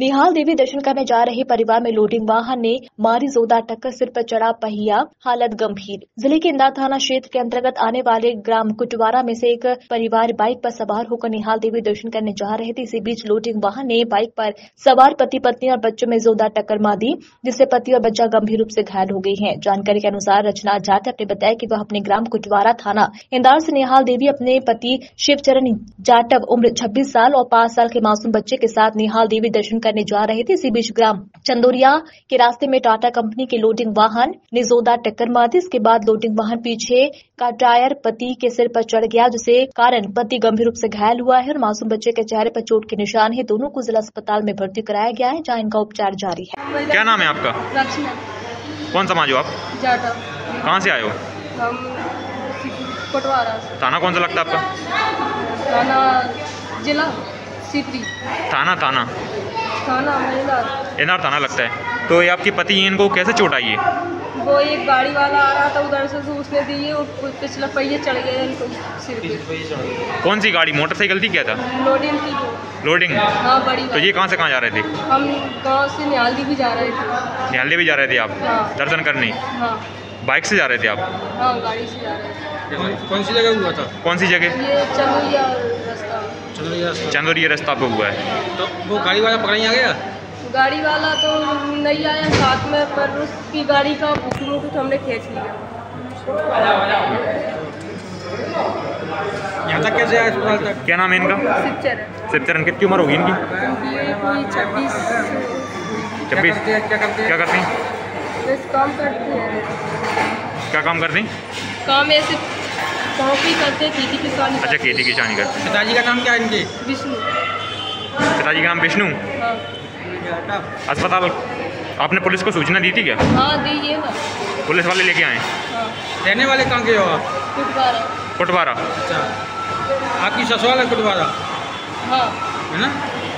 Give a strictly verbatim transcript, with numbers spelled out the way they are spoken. निहाल देवी दर्शन करने जा रहे परिवार में लोडिंग वाहन ने मारी जोरदार टक्कर, सिर पर चढ़ा पहिया, हालत गंभीर। जिले के इंदौर थाना क्षेत्र के अंतर्गत आने वाले ग्राम कुटवारा में से एक परिवार बाइक पर सवार होकर निहाल देवी दर्शन करने जा रहे थे। इसी बीच लोडिंग वाहन ने बाइक पर सवार पति पत्नी और बच्चों में जोरदार टक्कर मार दी, जिससे पति और बच्चा गंभीर रूप से घायल हो गए हैं। जानकारी के अनुसार रचना जाटव ने बताया कि वह अपने ग्राम कुटवारा थाना इंदौर से निहाल देवी अपने पति शिव चरण जाटव उम्र छब्बीस साल और पांच साल के मासूम बच्चे के साथ निहाल देवी दर्शन करने जा रहे थे। इसी बीच ग्राम चंदोरिया के रास्ते में टाटा कंपनी के लोडिंग वाहन ने जोरदार टक्कर मार दी। इसके बाद लोडिंग वाहन पीछे का टायर पति के सिर पर चढ़ गया, जिसके कारण पति गंभीर रूप से घायल हुआ है और मासूम बच्चे के चेहरे पर चोट के निशान है। दोनों को जिला अस्पताल में भर्ती कराया गया है, जहाँ इनका उपचार जारी है। क्या नाम है आपका? रचना। कौन समाज हो आप? जाटव। कहाँ से आए हो? हम कुटवारा। थाना कौन सा लगता है आपका? थाना जिला सीकरी। थाना थाना थाना इंदौर थाना लगता है। तो ये आपके पति, इनको कैसे चोट आई है? वो एक गाड़ी वाला आ रहा था उधर से, तो उसने दी है, पिछला पहिया चढ़ गया इनको सिर पे। कौन सी गाड़ी, मोटरसाइकिल थी क्या था? लोडिंग थी। लोडिंग? हाँ, बड़ी। तो ये कहाँ से कहाँ जा रहे थे? हम गाँव से निहाल देवी जा रहे थे। निहाल देवी जा रहे थे आप? हाँ। दर्शन करने? हाँ। बाइक से जा रहे थे आप? हाँ, गाड़ी से जा रहे थे। कौन सी जगह हुआ था? कौन सी जगह? ये चंदोरिया रास्ता। चंदोरिया रास्ता पे हुआ है। तो वो गाड़ी वाला पकड़ नहीं आ गया? गाड़ी वाला तो नहीं आया साथ में, पर उसकी गाड़ी का मुँह कुछ हमने खींच लिया। यहाँ तक कैसे आया अस्पताल तक? क्या नाम है इनका? शिव चरण। शिव चरण। कितनी उम्र होगी इनकी? छब्बीस। छब्बीस। क्या करते हैं? क्या करते हैं? काम करते हैं। क्या काम करते हैं? काम ऐसे कॉपी करते, खेती किसानी। अच्छा, खेती किसानी करते। पिताजी का नाम क्या है इनके? विष्णु। पिताजी का नाम विष्णु। हाँ। अस्पताल आपने पुलिस को सूचना दी थी क्या? हाँ, दी है ना। पुलिस वाले लेके आए? हाँ। रहने वाले कहाँ के हो आप? कुटवारा। कुटवारा। अच्छा, आपकी ससुराल है कुटवारा? हाँ। है ना।